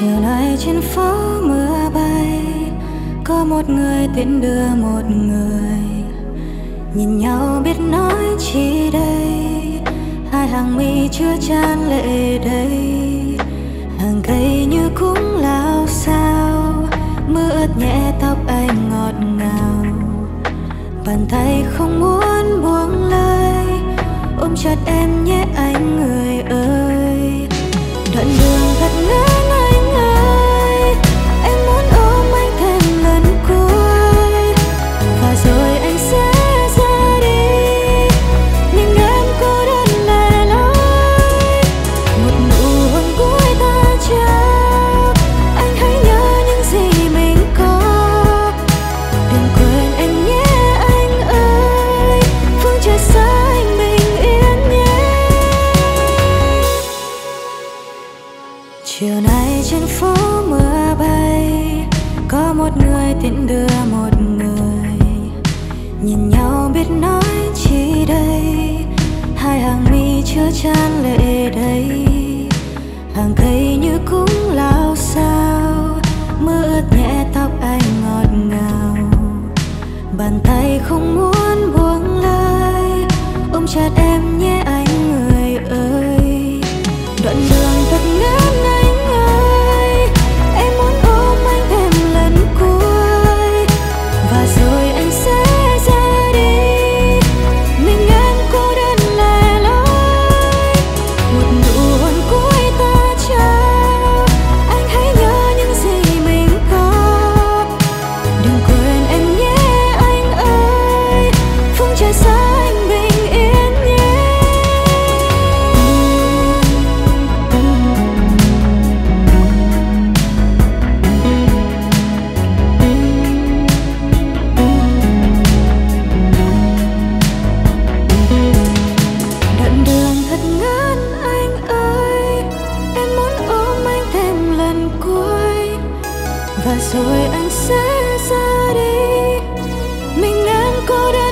Chiều nay trên phố mưa bay, có một người tiễn đưa một người. Nhìn nhau biết nói chi đây, hai hàng mi chưa chan lệ đây. Hàng cây như cũng lao sao, mưa ướt nhẹ tóc anh ngọt ngào. Bàn tay không muốn buông lời, ôm chặt em nhé anh người ơi. Đoạn đường thật ngắn anh ơi, em muốn ôm anh thêm lần cuối. Và rồi anh sẽ ra đi, nhưng em cô đơn lẻ loi. Một nụ hôn cuối ta trao, anh hãy nhớ những gì mình có. Đừng quên anh nhé anh ơi, phương trời xa anh bình yên nhé. Chiều nay trên phố mưa bay, có một người tiễn đưa một người. Nhìn nhau biết nói chi đây, hai hàng mi chưa chan lệ đây. Hàng cây như cũng lao sao, mưa ướt nhẹ tóc anh ngọt ngào. Bàn tay không muốn buông lời, ôm chặt em nhé anh người ơi. Đoạn đường thật ngắn anh ơi, em muốn ôm anh thêm lần cuối. Và rồi anh sẽ ra đi, mình em cô đơn lẻ loi. Một nụ hôn cuối ta trao, anh hãy nhớ những gì mình có. Đừng quên em nhé anh ơi, phương trời xa anh bình yên nhé. Đoạn đường thật ngắn anh ơi, em muốn ôm anh thêm lần cuối. Và rồi anh sẽ ra đi, mình đang cô đơn.